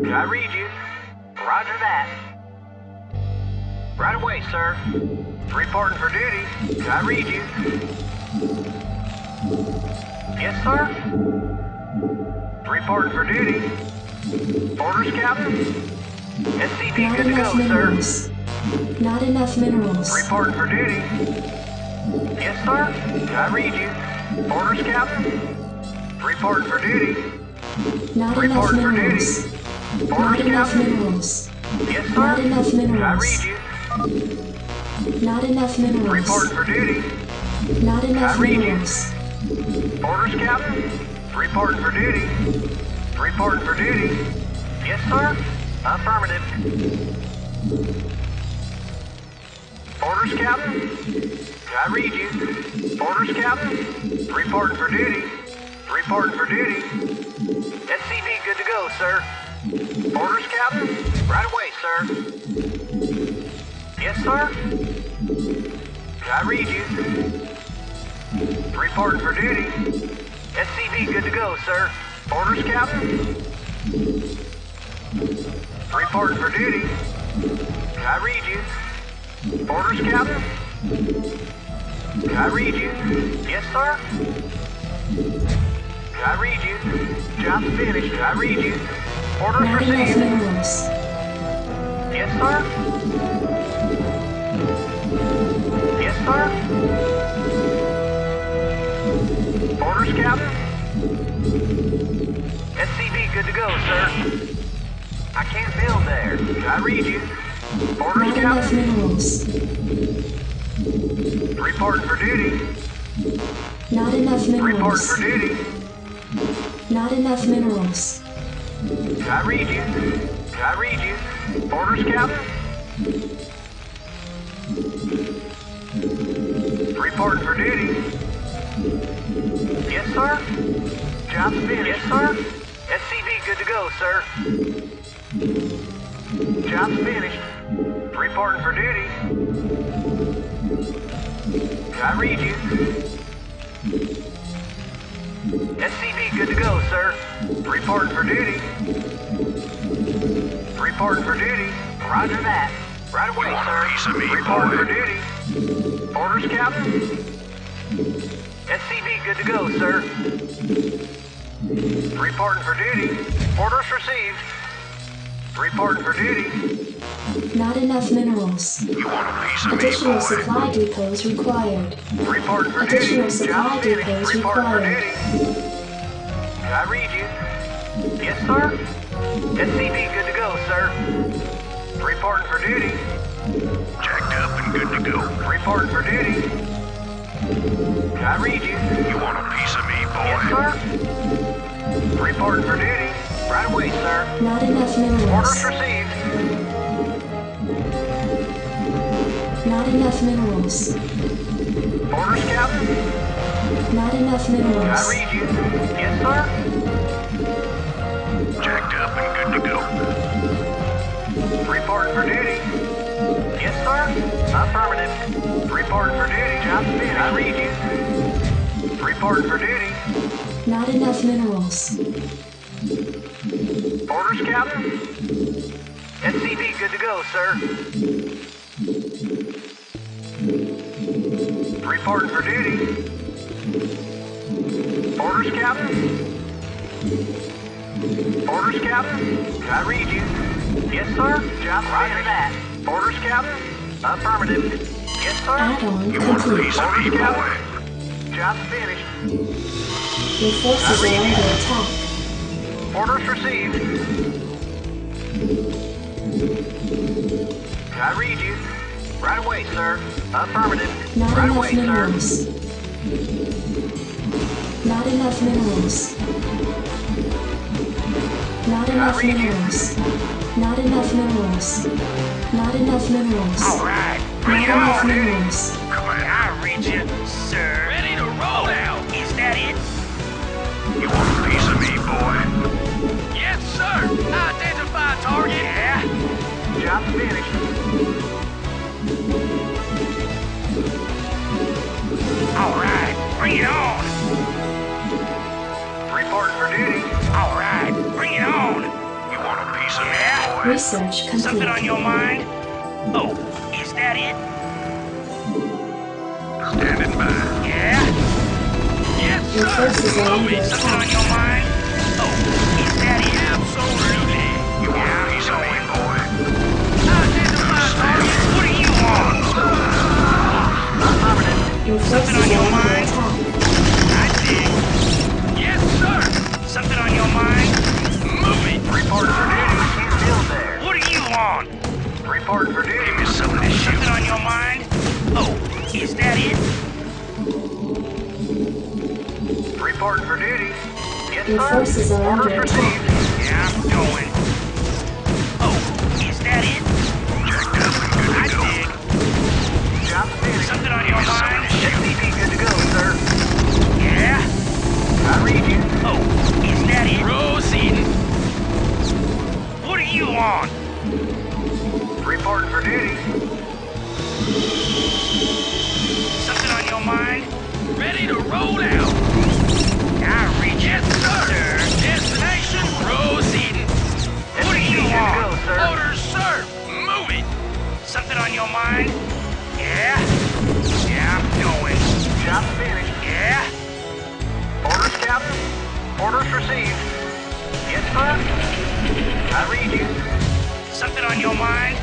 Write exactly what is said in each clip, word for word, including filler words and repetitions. I read you. Roger that. Right away, sir. Reporting for duty. I read you. Yes, sir. Reporting for duty. Orders, Captain. S C B good to go, minerals. Sir. Not enough minerals. Reporting for duty. Yes, sir. I read you. Orders, Captain. Reporting for duty. Not Report enough minerals. For duty. Orders, Not enough Captain. Minerals. Yes, sir. Not enough minerals. I read you. Not enough minerals. Report for duty. Not enough I read minerals. You. Orders, Captain. Report for duty. Report for duty. Yes, sir. Affirmative. Orders, Captain. I read you. Orders, Captain. Report for duty. Report for duty. S C B good to go, sir. Orders, Captain. Right away, sir. Yes, sir. I read you. Reporting for duty. S C V good to go, sir. Orders, Captain. Reporting for duty. I read you. Orders, Captain. I read you. Yes, sir. I read you. Job finished. I read you. Orders Not received. Minerals. Yes, sir. Yes, sir. Orders, Captain. S C B good to go, sir. I can't build there. I read you. Orders, Not Captain. Minerals. Report for duty. Not enough minerals. Report for duty. Not enough minerals. I read you. I read you. Orders, Captain. Report for duty. Yes, sir. Job finished. Yes, sir. S C B good to go, sir. Job finished. Reporting for duty. I read you. S C B good to go, sir. Reporting for duty. Reporting for duty. Roger that. Right away, sir. Reporting for duty. Orders, Captain. S C B good to go, sir. Reporting for duty. Orders received. Reporting for duty. Not enough minerals. You want a piece of Additional me, supply depots required. Reporting for Additional duty. supply Job depots Report required. For duty. I read you. Yes, sir. S C B good to go, sir. Reporting for duty. Jacked up and good to go. Reporting for duty. I read you. You want a piece of me, boy? Yes, sir. Reporting for duty. Right away, sir. Not enough minerals. Orders received. Not enough minerals. Orders, Captain. Not enough minerals. I read you. Yes, sir. Jacked up and good to go. Report for duty. Yes, sir. Affirmative. Report for duty. Job finished. I read you. Report for duty. Not enough minerals. Orders, Captain. S C B good to go, sir. Reporting for duty. Orders, Captain. Orders, Captain. I read you. Yes, sir. Job Roger that. Orders, Captain. Affirmative. Yes, sir. You want to please me, boy? Job finished. Your forces are under attack. Orders received. I read you. Right away, sir. Affirmative. Not right away, minerals. Sir. Not enough minerals. Not enough minerals. You. Not enough minerals. Not enough minerals. All right. Not enough minerals. Come on, I read you, sir. Ready to roll now. Is that it? You want a piece of me, boy? Yes, sir! Identify target! Yeah! Job finished. Alright, bring it on! time. Research complete. Something on your mind? Oh, is that it? Standing by. Yeah? Yes, your sir! Chloe, something on your mind? Oh, is that it? Absolutely. You want to be going, boy? What do you want? Your something on your mind? I think. Yes, sir! Something on your mind? Move it! Report for duty. He's still there. What do you want? Report for duty. Give me something to shoot. Something on your mind? Oh. Is that it? Report for duty. Yes, your forces are under attack. Yeah, I'm going. Oh, is that it? Checked up and good to I go. Dig. Job finished. Something on your mind? S C B good to go, sir. Yeah? I read you. Oh, is that it? Proceeding. What are you on? Report for duty. Something on your mind? Ready to roll out! I reach it, sir! Destination proceeding! What do you want? Orders, sir! Move it! Something on your mind? Yeah? Yeah, I'm going. Job finished. Yeah? Orders, Captain. Orders received. Yes, sir? I read you. Something on your mind?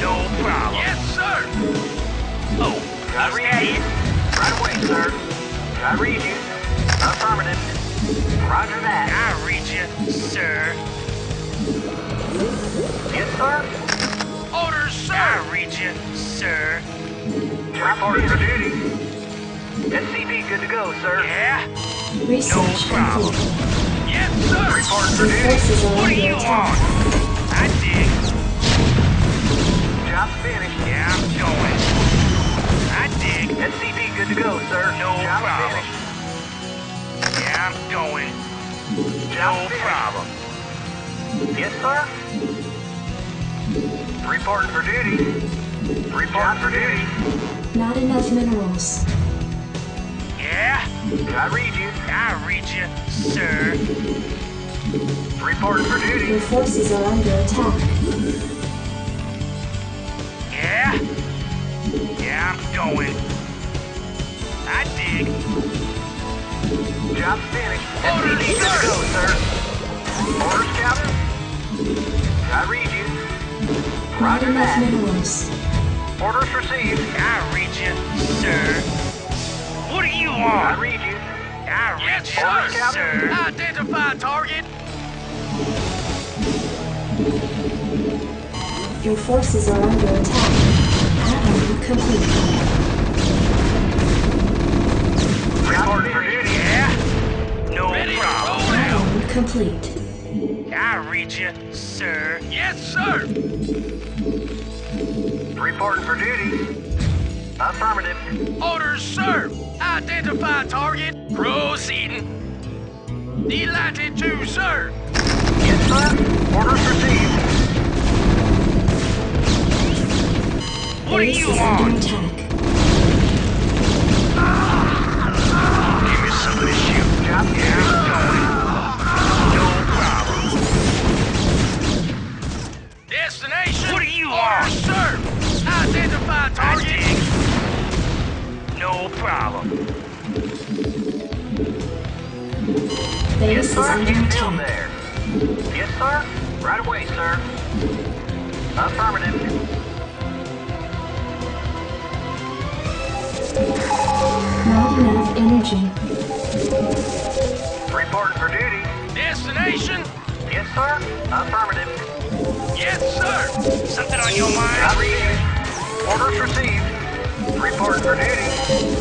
No problem. Yes, sir! Oh. I read you. Right away, sir. I read you. Affirmative. Roger that. I read you, sir. Yes, sir. Orders, sir. I read you, sir. Report for duty. S C B good to go, sir. Yeah? Research no problem. Complete. Yes, sir. Report for duty. What do you want? I dig. Job finished. Yeah, I'm going. S C B good to go, sir. No job problem. Finished. Yeah, I'm going. Job no finished. Problem. Yes, sir. Report for duty. Report job for duty. Not enough minerals. Yeah? I read you. I read you, sir. Report for duty. Your forces are under attack. Yeah? Yeah, I'm going. I dig. Job finished. Orders, good to go, sir. Orders, Captain. I read you. Roger that. Orders received. I read you, sir. What do you want? I read you. I read yes, you, orders, sir. Identify target. Your forces are under attack. Complete. Report for duty. Yeah? No ready problem. Round complete. I read you, sir. Yes, sir. Report for duty. Affirmative. Orders, sir. Identify target. Proceeding. Delighted to, sir. Yes, sir. Orders received. What do you want? Give me some of this shoot. Job here. No problem. Destination. What do you want? Sir. Identify target. No problem. Yes, sir. Get down there. Yes, sir. Right away, sir. Affirmative. Not enough energy. Report for duty. Destination? Yes, sir. Affirmative. Yes, sir. Something on your mind? I read you. Orders received. Report for duty.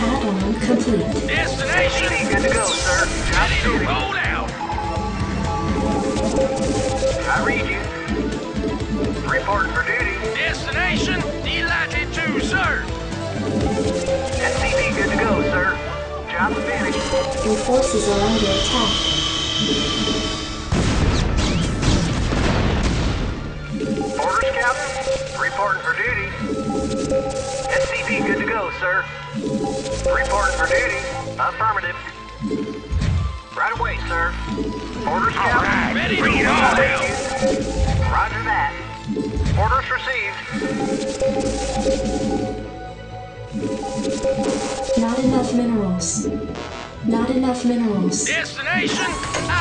Add-on complete. Destination? S C B good to go, sir. Ready to roll out. I read you. Report for duty. Destination? Delighted to, sir. S C B good to go, sir. Job finished. Your forces are under attack. Orders, Captain. Report for duty. S C B good to go, sir. Report for duty. Affirmative. Right away, sir. Orders, Captain. Right. Ready to roll. Right Roger that. Orders received. Not enough minerals. Not enough minerals. Destination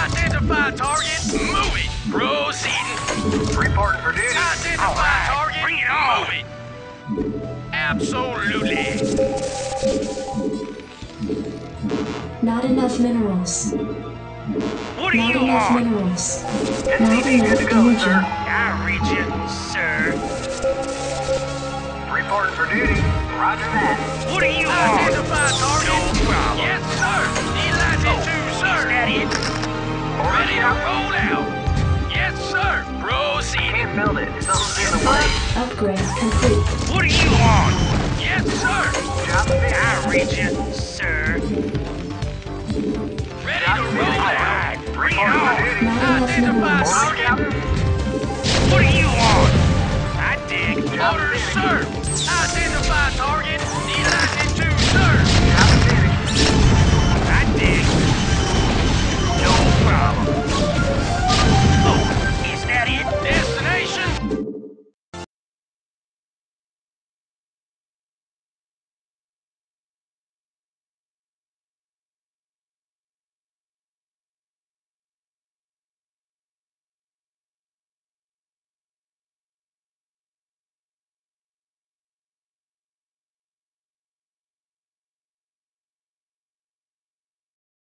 identified. Target movie. Proceeding. Report for duty. Identify target. Bring it on. Movie. Absolutely. Not enough minerals. What do you want? Minerals. S C B good to go, sir. I read you, sir. Report for duty. Roger that. What do you want? Identify target. No problem. Yes, sir. Elijah oh, two, sir. Is that it? Ready to roll out. Yes, sir. Proceed. Can't build it. It's in the way. Upgrade complete. What do you want? Yes, sir. Job fit. I read you, sir. Ready to roll out! Bring it on! Identify target! What do you want? I dig. Orders, sir! Identify target!